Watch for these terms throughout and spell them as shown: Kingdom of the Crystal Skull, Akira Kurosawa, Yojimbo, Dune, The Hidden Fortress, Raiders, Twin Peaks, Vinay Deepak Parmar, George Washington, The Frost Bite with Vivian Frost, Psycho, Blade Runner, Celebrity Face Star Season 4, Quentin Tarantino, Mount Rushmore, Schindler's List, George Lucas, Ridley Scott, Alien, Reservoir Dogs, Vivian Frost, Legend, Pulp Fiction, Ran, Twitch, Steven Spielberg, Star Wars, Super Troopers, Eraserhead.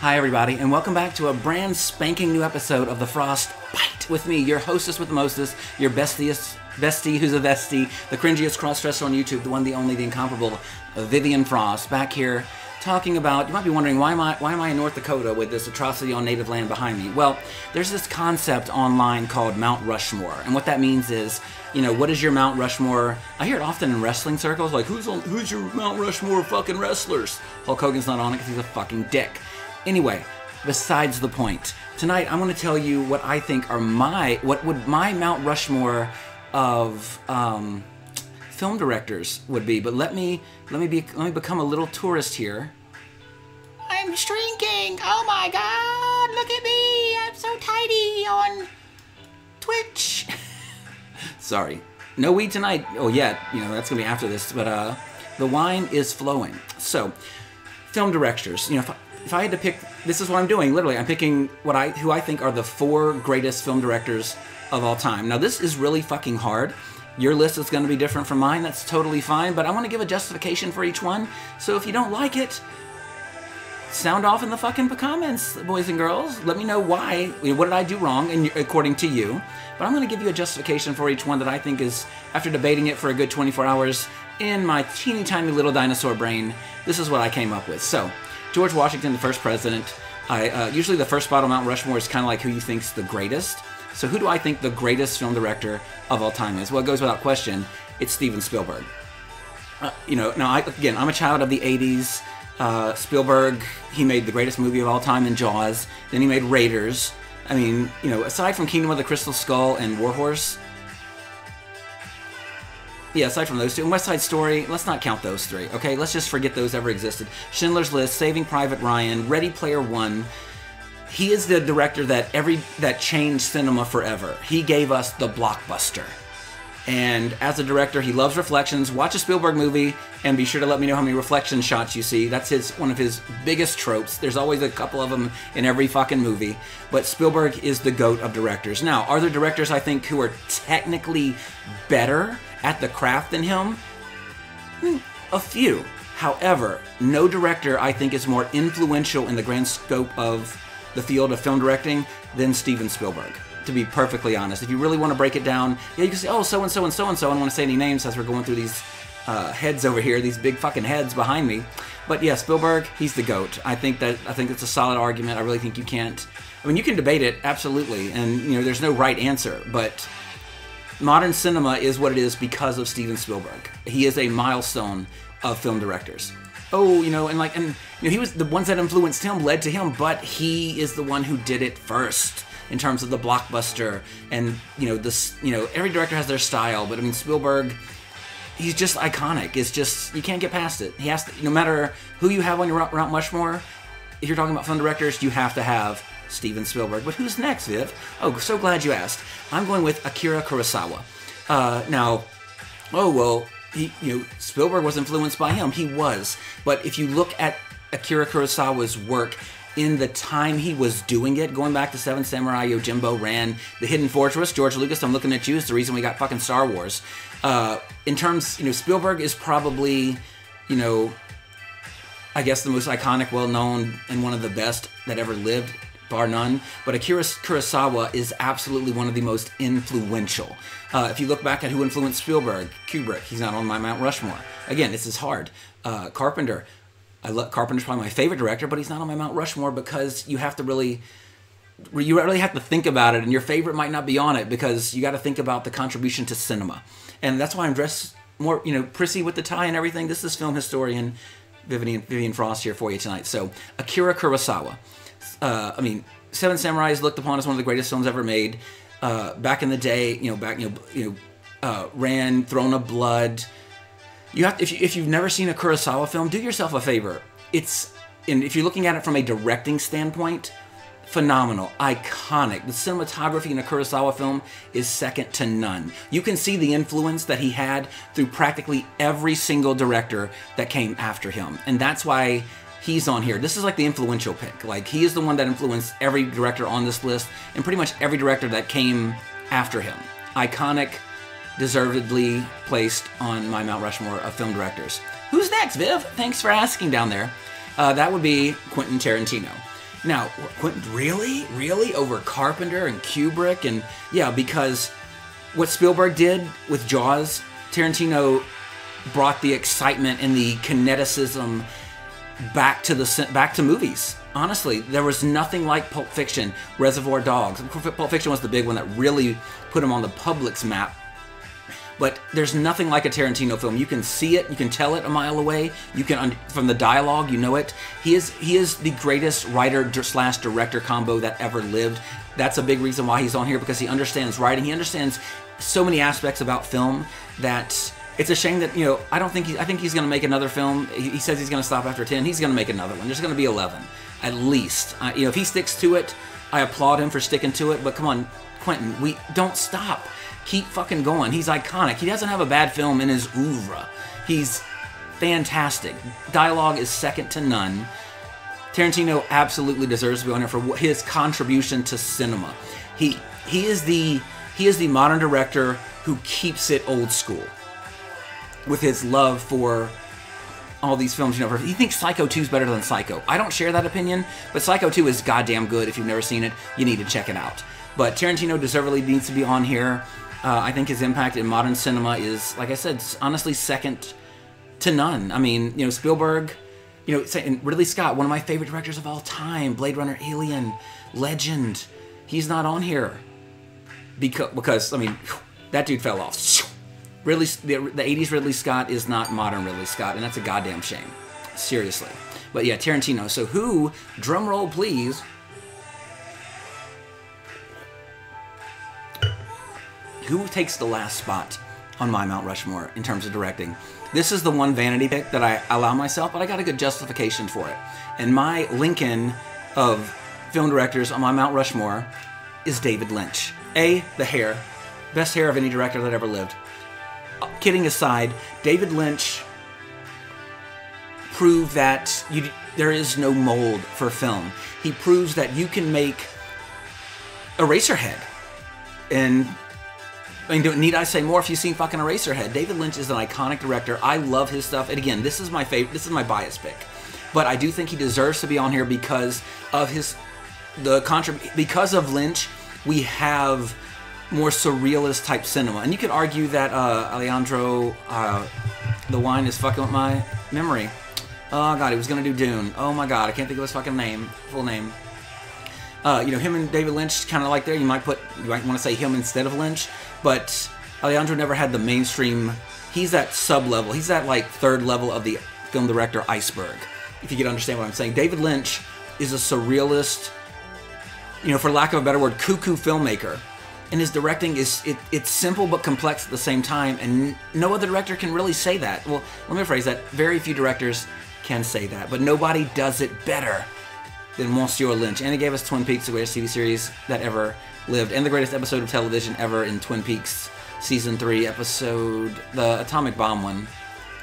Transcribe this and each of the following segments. Hi everybody, and welcome back to a brand spanking new episode of The Frost Bite with me, your hostess with the mostest, your bestie who's a vestie, the cringiest cross-dresser on YouTube, the one, the only, the incomparable, Vivian Frost, back here talking about, you might be wondering, why am I in North Dakota with this atrocity on native land behind me? Well, there's this concept online called Mount Rushmore, and what that means is, you know, what is your Mount Rushmore? I hear it often in wrestling circles, like, who's your Mount Rushmore fucking wrestlers? Hulk Hogan's not on it because he's a fucking dick. Anyway, besides the point, tonight I'm going to tell you what I think are what my Mount Rushmore of film directors would be. But let me become a little tourist here. I'm shrinking. Oh my God! Look at me. I'm so tidy on Twitch. Sorry, no weed tonight. Oh yeah, you know that's gonna be after this. But the wine is flowing. So, film directors. You know, if I had to pick, this is what I'm doing. Literally, I'm picking who I think are the four greatest film directors of all time. Now this is really fucking hard. Your list is going to be different from mine. That's totally fine, but I want to give a justification for each one. So if you don't like it, sound off in the fucking comments, boys and girls. Let me know why. What did I do wrong, and according to you? But I'm going to give you a justification for each one that I think is, after debating it for a good 24 hours in my teeny tiny little dinosaur brain, this is what I came up with. So, George Washington, the first president. Usually the first spot on Mount Rushmore is kind of like who you think's the greatest. So who do I think the greatest film director of all time is? Well, it goes without question, it's Steven Spielberg. You know, now, again, I'm a child of the 80s. Spielberg, he made the greatest movie of all time in Jaws. Then he made Raiders. I mean, you know, aside from Kingdom of the Crystal Skull and War Horse. Yeah, aside from those two. And West Side Story, let's not count those three, okay? Let's just forget those ever existed. Schindler's List, Saving Private Ryan, Ready Player One. He is the director that changed cinema forever. He gave us the blockbuster. And as a director, he loves reflections. Watch a Spielberg movie and be sure to let me know how many reflection shots you see. That's one of his biggest tropes. There's always a couple of them in every fucking movie. But Spielberg is the GOAT of directors. Now, are there directors I think who are technically better at the craft than him? A few. However, no director I think is more influential in the grand scope of the field of film directing than Steven Spielberg, to be perfectly honest. If you really want to break it down, yeah, you can say, oh, so-and-so and so-and-so. I don't want to say any names as we're going through these heads over here, these big fucking heads behind me. But yeah, Spielberg, he's the GOAT. I think it's a solid argument. I really think you can't, I mean, you can debate it, absolutely, and you know, there's no right answer, but modern cinema is what it is because of Steven Spielberg. He is a milestone of film directors. Oh, you know, and he was the ones that influenced him, led to him, but he is the one who did it first in terms of the blockbuster. And you know, every director has their style, but I mean, Spielberg, he's just iconic. It's just, you can't get past it. He has to, no matter who you have on your Mount Rushmore, if you're talking about film directors, you have to have Steven Spielberg. But who's next, Viv? Oh, so glad you asked. I'm going with Akira Kurosawa. Now, oh well. You know, Spielberg was influenced by him. He was. But if you look at Akira Kurosawa's work in the time he was doing it, going back to Seven Samurai, Yojimbo, Ran, The Hidden Fortress, George Lucas, I'm looking at you, is the reason we got fucking Star Wars. In terms, you know, Spielberg is probably, you know, I guess the most iconic, well-known, and one of the best that ever lived, bar none. But Akira Kurosawa is absolutely one of the most influential. If you look back at who influenced Spielberg, Kubrick, he's not on my Mount Rushmore. Again, this is hard. Carpenter, Carpenter's probably my favorite director, but he's not on my Mount Rushmore because you really have to think about it, and your favorite might not be on it because you got to think about the contribution to cinema. And that's why I'm dressed more, you know, prissy with the tie and everything. This is film historian Vivian Frost here for you tonight. So, Akira Kurosawa. I mean, Seven Samurai is looked upon as one of the greatest films ever made. Back in the day, Ran, Throne of Blood. You have to, if you've never seen a Kurosawa film, do yourself a favor. And if you're looking at it from a directing standpoint, phenomenal, iconic. The cinematography in a Kurosawa film is second to none. You can see the influence that he had through practically every single director that came after him, and that's why he's on here. This is like the influential pick. Like, he is the one that influenced every director on this list and pretty much every director that came after him. Iconic, deservedly placed on my Mount Rushmore of film directors. Who's next, Viv? Thanks for asking down there. That would be Quentin Tarantino. Now, really? Over Carpenter and Kubrick? And yeah, because what Spielberg did with Jaws, Tarantino brought the excitement and the kineticism back to movies. Honestly, there was nothing like Pulp Fiction, Reservoir Dogs. Pulp Fiction was the big one that really put him on the public's map. But there's nothing like a Tarantino film. You can see it, you can tell it a mile away. You can, from the dialogue, you know it. He is the greatest writer/director combo that ever lived. That's a big reason why he's on here, because he understands writing. He understands so many aspects about film that it's a shame that, you know, I think he's going to make another film. He says he's going to stop after 10. He's going to make another one. There's going to be 11. At least, you know, if he sticks to it, I applaud him for sticking to it. But come on, Quentin, we don't stop. Keep fucking going. He's iconic. He doesn't have a bad film in his oeuvre. He's fantastic. Dialogue is second to none. Tarantino absolutely deserves to be on here for his contribution to cinema. He is the modern director who keeps it old school with his love for all these films. You know, he thinks Psycho 2 is better than Psycho. I don't share that opinion, but Psycho 2 is goddamn good. If you've never seen it, you need to check it out. But Tarantino deservedly needs to be on here. I think his impact in modern cinema is, like I said, honestly second to none. I mean, you know, Spielberg, you know, and Ridley Scott, one of my favorite directors of all time, Blade Runner, Alien, Legend. He's not on here because I mean, that dude fell off. Ridley, the 80s Ridley Scott is not modern Ridley Scott, and that's a goddamn shame. Seriously. But yeah, Tarantino. So who, drum roll please, who takes the last spot on my Mount Rushmore in terms of directing? This is the one vanity pick that I allow myself, but I got a good justification for it. And my Lincoln of film directors on my Mount Rushmore is David Lynch. A, the hair. Best hair of any director that ever lived. Kidding aside, David Lynch proved that there is no mold for film. He proves that you can make Eraserhead. And, I mean, need I say more if you've seen fucking Eraserhead? David Lynch is an iconic director. I love his stuff. And again, this is my favorite. This is my bias pick. But I do think he deserves to be on here because of Lynch, we have more surrealist type cinema, and you could argue that Alejandro, the wine is fucking with my memory. Oh god, he was gonna do Dune. Oh my god, I can't think of his fucking name, full name. You know, him and David Lynch kind of like there. You might want to say him instead of Lynch, but Alejandro never had the mainstream. He's that sub level. He's that like third level of the film director iceberg. If you can understand what I'm saying, David Lynch is a surrealist, you know, for lack of a better word, cuckoo filmmaker. And his directing is, it's simple but complex at the same time, and no other director can really say that. Well, let me rephrase that. Very few directors can say that, but nobody does it better than Monsieur Lynch. And he gave us Twin Peaks, the greatest TV series that ever lived, and the greatest episode of television ever in Twin Peaks Season 3 episode, the Atomic Bomb one.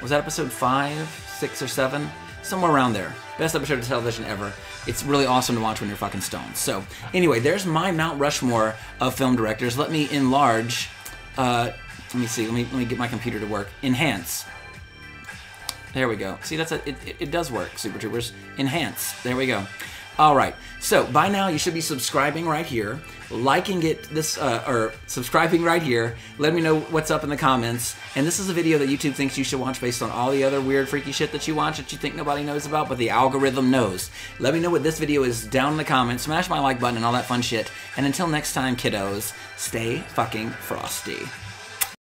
Was that episode 5, 6, or 7? Somewhere around there. Best episode of television ever. It's really awesome to watch when you're fucking stoned. So, anyway, there's my Mount Rushmore of film directors. Let me enlarge. Let me see. Let me get my computer to work. Enhance. There we go. See, that's it does work, Super Troopers. Enhance. There we go. All right. So by now you should be subscribing right here, liking it or subscribing right here. Let me know what's up in the comments. And this is a video that YouTube thinks you should watch based on all the other weird, freaky shit that you watch that you think nobody knows about, but the algorithm knows. Let me know what this video is down in the comments. Smash my like button and all that fun shit. And until next time, kiddos, stay fucking frosty.